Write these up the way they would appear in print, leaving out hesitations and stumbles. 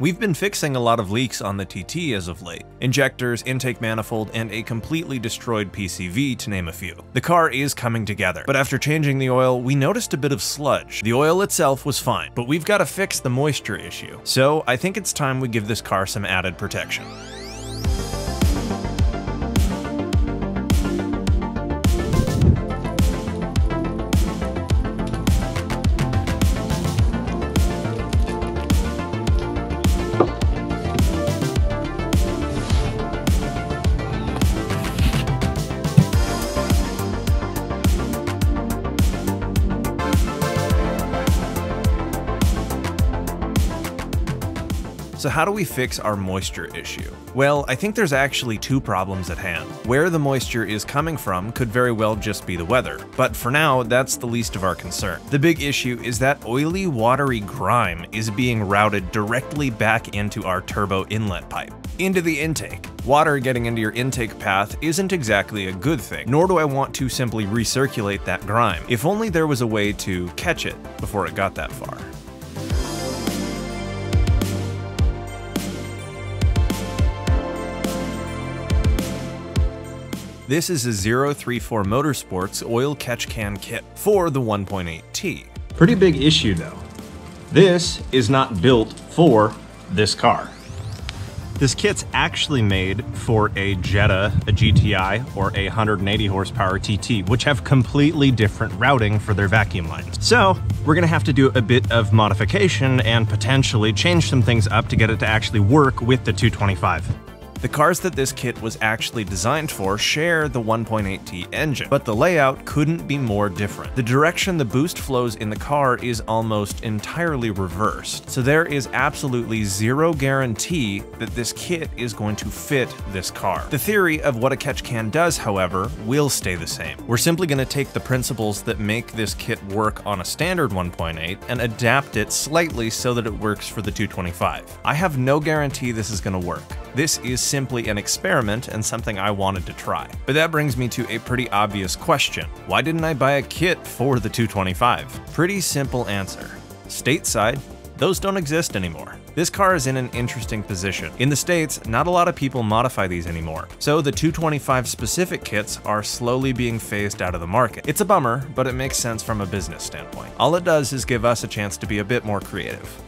We've been fixing a lot of leaks on the TT as of late. Injectors, intake manifold, and a completely destroyed PCV to name a few. The car is coming together, but after changing the oil, we noticed a bit of sludge. The oil itself was fine, but we've got to fix the moisture issue. So I think it's time we give this car some added protection. So how do we fix our moisture issue? Well, I think there's actually two problems at hand. Where the moisture is coming from could very well just be the weather, but for now, that's the least of our concern. The big issue is that oily, watery grime is being routed directly back into our turbo inlet pipe, into the intake. Water getting into your intake path isn't exactly a good thing, nor do I want to simply recirculate that grime. If only there was a way to catch it before it got that far. This is a 034 Motorsports oil catch can kit for the 1.8T. Pretty big issue though. This is not built for this car. This kit's actually made for a Jetta, a GTI, or a 180 horsepower TT, which have completely different routing for their vacuum lines. So we're gonna have to do a bit of modification and potentially change some things up to get it to actually work with the 225. The cars that this kit was actually designed for share the 1.8T engine, but the layout couldn't be more different. The direction the boost flows in the car is almost entirely reversed, so there is absolutely zero guarantee that this kit is going to fit this car. The theory of what a catch can does, however, will stay the same. We're simply going to take the principles that make this kit work on a standard 1.8 and adapt it slightly so that it works for the 225. I have no guarantee this is going to work. This is simply an experiment and something I wanted to try. But that brings me to a pretty obvious question. Why didn't I buy a kit for the 225? Pretty simple answer. Stateside, those don't exist anymore. This car is in an interesting position. In the States, not a lot of people modify these anymore, so the 225 specific kits are slowly being phased out of the market. It's a bummer, but it makes sense from a business standpoint. All it does is give us a chance to be a bit more creative.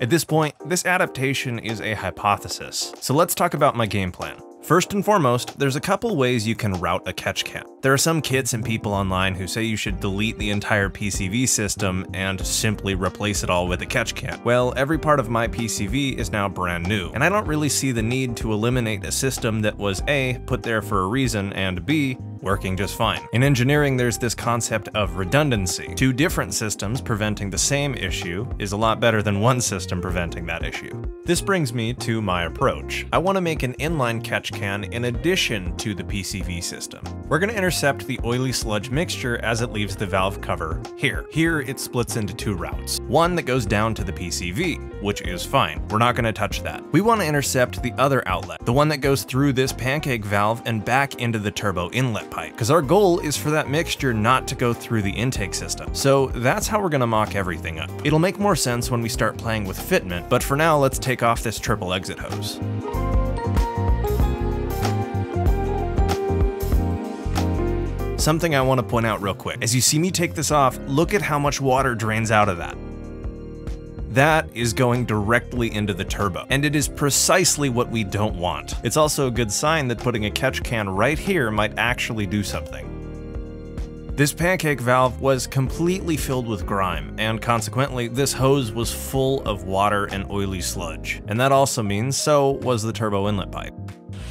At this point, this adaptation is a hypothesis, so let's talk about my game plan. First and foremost, there's a couple ways you can route a catch can. There are some kits and people online who say you should delete the entire PCV system and simply replace it all with a catch can. Well, every part of my PCV is now brand new, and I don't really see the need to eliminate a system that was A, put there for a reason, and B, working just fine. In engineering, there's this concept of redundancy. Two different systems preventing the same issue is a lot better than one system preventing that issue. This brings me to my approach. I want to make an inline catch can in addition to the PCV system. We're going to intercept the oily sludge mixture as it leaves the valve cover here. Here it splits into two routes. One that goes down to the PCV, which is fine. We're not going to touch that. We want to intercept the other outlet, the one that goes through this pancake valve and back into the turbo inlet pipe, because our goal is for that mixture not to go through the intake system. So that's how we're gonna mock everything up. It'll make more sense when we start playing with fitment, but for now, let's take off this triple exit hose. Something I wanna point out real quick. As you see me take this off, look at how much water drains out of that. That is going directly into the turbo, and it is precisely what we don't want. It's also a good sign that putting a catch can right here might actually do something. This pancake valve was completely filled with grime, and consequently, this hose was full of water and oily sludge. And that also means so was the turbo inlet pipe.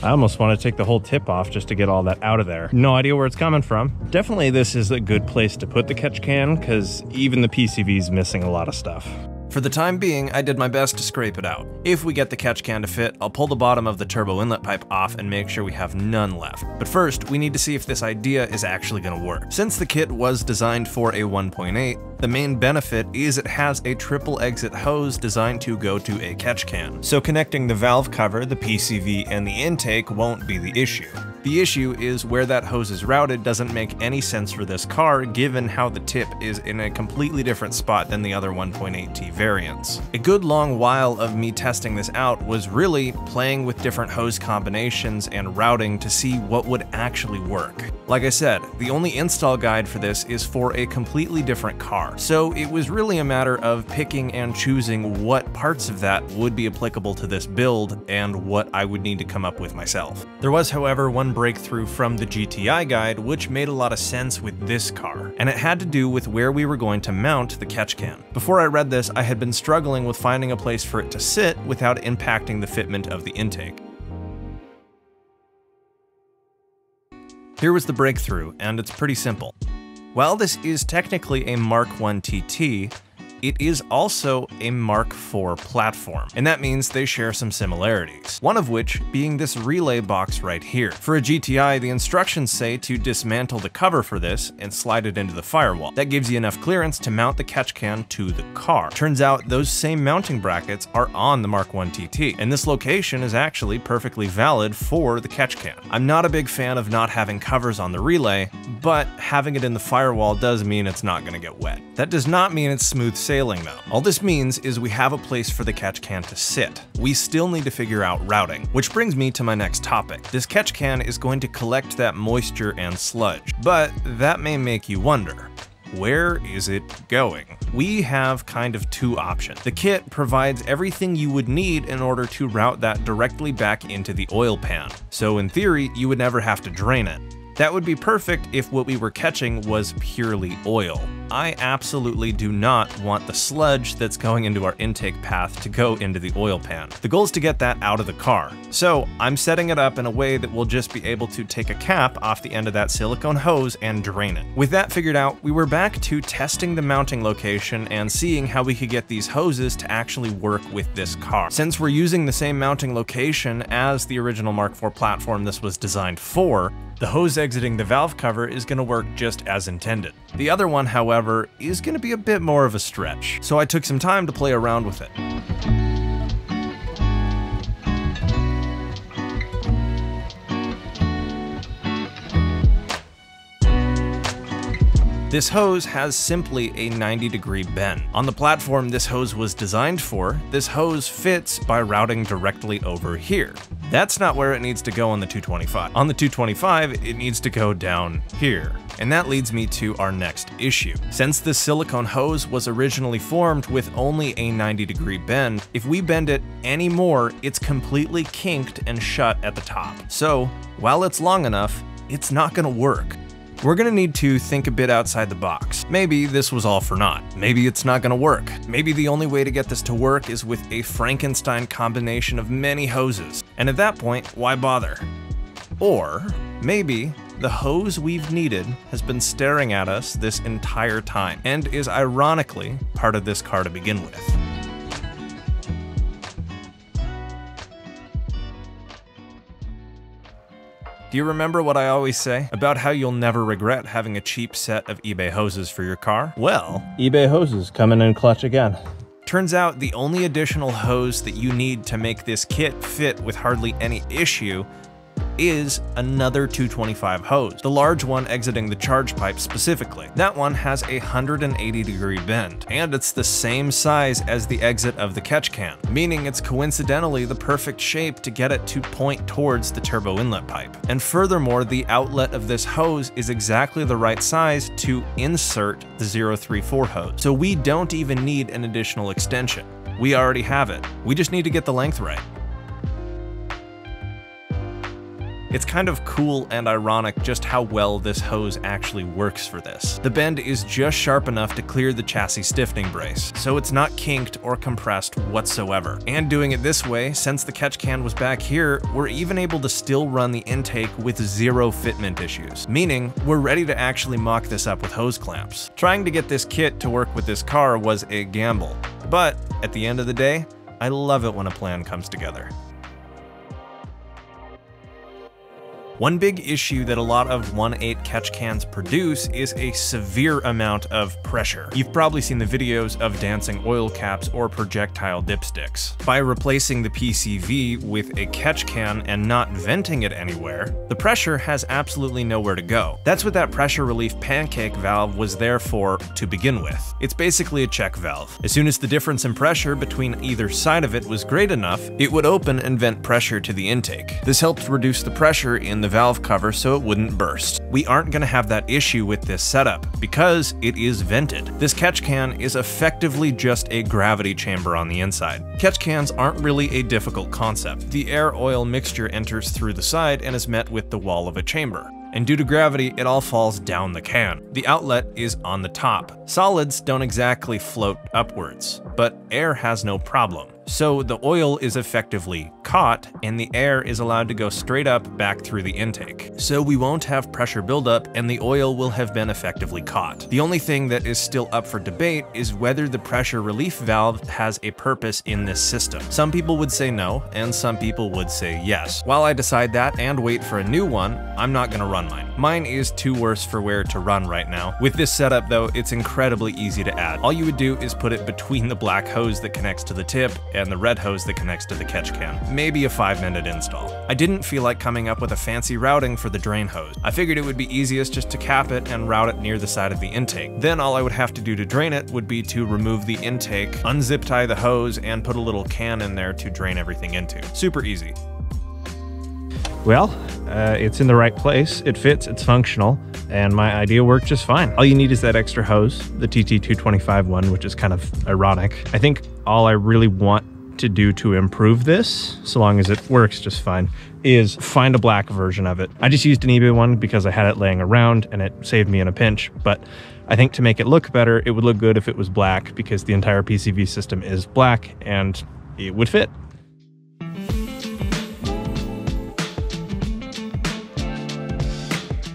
I almost want to take the whole tip off just to get all that out of there. No idea where it's coming from. Definitely this is a good place to put the catch can, because even the PCV's missing a lot of stuff. For the time being, I did my best to scrape it out. If we get the catch can to fit, I'll pull the bottom of the turbo inlet pipe off and make sure we have none left. But first, we need to see if this idea is actually gonna work. Since the kit was designed for a 1.8, the main benefit is it has a triple exit hose designed to go to a catch can. So connecting the valve cover, the PCV, and the intake won't be the issue. The issue is where that hose is routed doesn't make any sense for this car given how the tip is in a completely different spot than the other 1.8T variants. A good long while of me testing this out was really playing with different hose combinations and routing to see what would actually work. Like I said, the only install guide for this is for a completely different car, so it was really a matter of picking and choosing what parts of that would be applicable to this build and what I would need to come up with myself. There was, however, one breakthrough from the GTI guide which made a lot of sense with this car, and it had to do with where we were going to mount the catch can. Before I read this, I had been struggling with finding a place for it to sit without impacting the fitment of the intake. Here was the breakthrough, and it's pretty simple. While this is technically a Mark 1 TT, it is also a Mark IV platform, and that means they share some similarities, one of which being this relay box right here. For a GTI, the instructions say to dismantle the cover for this and slide it into the firewall. That gives you enough clearance to mount the catch can to the car. Turns out those same mounting brackets are on the Mark 1 TT, and this location is actually perfectly valid for the catch can. I'm not a big fan of not having covers on the relay, but having it in the firewall does mean it's not gonna get wet. That does not mean it's smooth sailing though. All this means is we have a place for the catch can to sit. We still need to figure out routing, which brings me to my next topic. This catch can is going to collect that moisture and sludge, but that may make you wonder, where is it going? We have kind of two options. The kit provides everything you would need in order to route that directly back into the oil pan, so in theory, you would never have to drain it. That would be perfect if what we were catching was purely oil. I absolutely do not want the sludge that's going into our intake path to go into the oil pan. The goal is to get that out of the car. So I'm setting it up in a way that we'll just be able to take a cap off the end of that silicone hose and drain it. With that figured out, we were back to testing the mounting location and seeing how we could get these hoses to actually work with this car. Since we're using the same mounting location as the original Mark IV platform this was designed for, the hose exiting the valve cover is going to work just as intended. The other one, however, is going to be a bit more of a stretch, so I took some time to play around with it. This hose has simply a 90-degree bend. On the platform this hose was designed for, this hose fits by routing directly over here. That's not where it needs to go on the 225. On the 225, it needs to go down here. And that leads me to our next issue. Since this silicone hose was originally formed with only a 90-degree bend, if we bend it any more, it's completely kinked and shut at the top. So, while it's long enough, it's not gonna work. We're gonna need to think a bit outside the box. Maybe this was all for naught. Maybe it's not gonna work. Maybe the only way to get this to work is with a Frankenstein combination of many hoses. And at that point, why bother? Or maybe the hose we've needed has been staring at us this entire time and is ironically part of this car to begin with. Do you remember what I always say about how you'll never regret having a cheap set of eBay hoses for your car? Well, eBay hoses coming in clutch again. Turns out the only additional hose that you need to make this kit fit with hardly any issue is another 225 hose, the large one exiting the charge pipe specifically. That one has a 180-degree bend, and it's the same size as the exit of the catch can, meaning it's coincidentally the perfect shape to get it to point towards the turbo inlet pipe. And furthermore, the outlet of this hose is exactly the right size to insert the 034 hose, so we don't even need an additional extension. We already have it. We just need to get the length right. It's kind of cool and ironic just how well this hose actually works for this. The bend is just sharp enough to clear the chassis stiffening brace, so it's not kinked or compressed whatsoever. And doing it this way, since the catch can was back here, we're even able to still run the intake with zero fitment issues, meaning we're ready to actually mock this up with hose clamps. Trying to get this kit to work with this car was a gamble, but at the end of the day, I love it when a plan comes together. One big issue that a lot of 1.8 catch cans produce is a severe amount of pressure. You've probably seen the videos of dancing oil caps or projectile dipsticks. By replacing the PCV with a catch can and not venting it anywhere, the pressure has absolutely nowhere to go. That's what that pressure relief pancake valve was there for to begin with. It's basically a check valve. As soon as the difference in pressure between either side of it was great enough, it would open and vent pressure to the intake. This helped reduce the pressure in the valve cover so it wouldn't burst. We aren't going to have that issue with this setup because it is vented. This catch can is effectively just a gravity chamber on the inside. Catch cans aren't really a difficult concept. The air-oil mixture enters through the side and is met with the wall of a chamber, and due to gravity, it all falls down the can. The outlet is on the top. Solids don't exactly float upwards, but air has no problem. So the oil is effectively caught, and the air is allowed to go straight up back through the intake. So we won't have pressure buildup, and the oil will have been effectively caught. The only thing that is still up for debate is whether the pressure relief valve has a purpose in this system. Some people would say no, and some people would say yes. While I decide that and wait for a new one, I'm not going to run mine. Mine is too worse for wear to run right now. With this setup though, it's incredibly easy to add. All you would do is put it between the black hose that connects to the tip and the red hose that connects to the catch can. Maybe a 5-minute install. I didn't feel like coming up with a fancy routing for the drain hose. I figured it would be easiest just to cap it and route it near the side of the intake. Then all I would have to do to drain it would be to remove the intake, unzip tie the hose, and put a little can in there to drain everything into. Super easy. Well, it's in the right place, it fits, it's functional, and my idea worked just fine. All you need is that extra hose, the TT 225 one, which is kind of ironic. I think all I really want to do to improve this, so long as it works just fine, is find a black version of it. I just used an eBay one because I had it laying around and it saved me in a pinch, but I think to make it look better, it would look good if it was black because the entire PCV system is black and it would fit.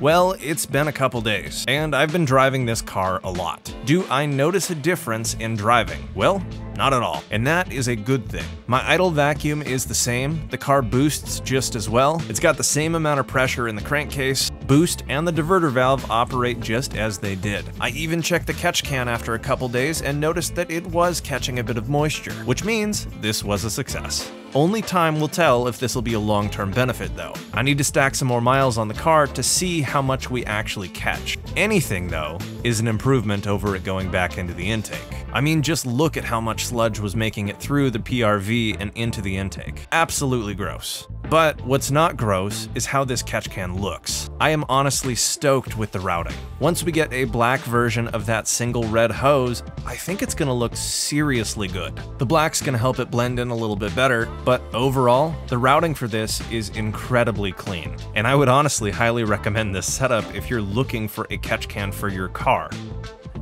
Well, it's been a couple days, and I've been driving this car a lot. Do I notice a difference in driving? Well, not at all, and that is a good thing. My idle vacuum is the same, the car boosts just as well, it's got the same amount of pressure in the crankcase, boost and the diverter valve operate just as they did. I even checked the catch can after a couple days and noticed that it was catching a bit of moisture, which means this was a success. Only time will tell if this will be a long-term benefit though. I need to stack some more miles on the car to see how much we actually catch. Anything though is an improvement over it going back into the intake. I mean, just look at how much sludge was making it through the PRV and into the intake. Absolutely gross. But what's not gross is how this catch can looks. I am honestly stoked with the routing. Once we get a black version of that single red hose, I think it's gonna look seriously good. The black's gonna help it blend in a little bit better, but overall, the routing for this is incredibly clean. And I would honestly highly recommend this setup if you're looking for a catch can for your car.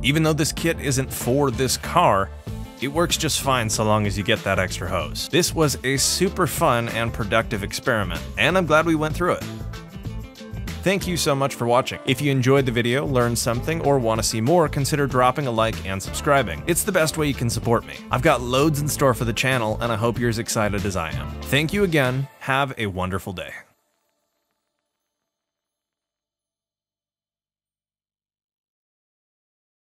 Even though this kit isn't for this car, it works just fine so long as you get that extra hose. This was a super fun and productive experiment, and I'm glad we went through it. Thank you so much for watching. If you enjoyed the video, learned something, or want to see more, consider dropping a like and subscribing. It's the best way you can support me. I've got loads in store for the channel, and I hope you're as excited as I am. Thank you again. Have a wonderful day.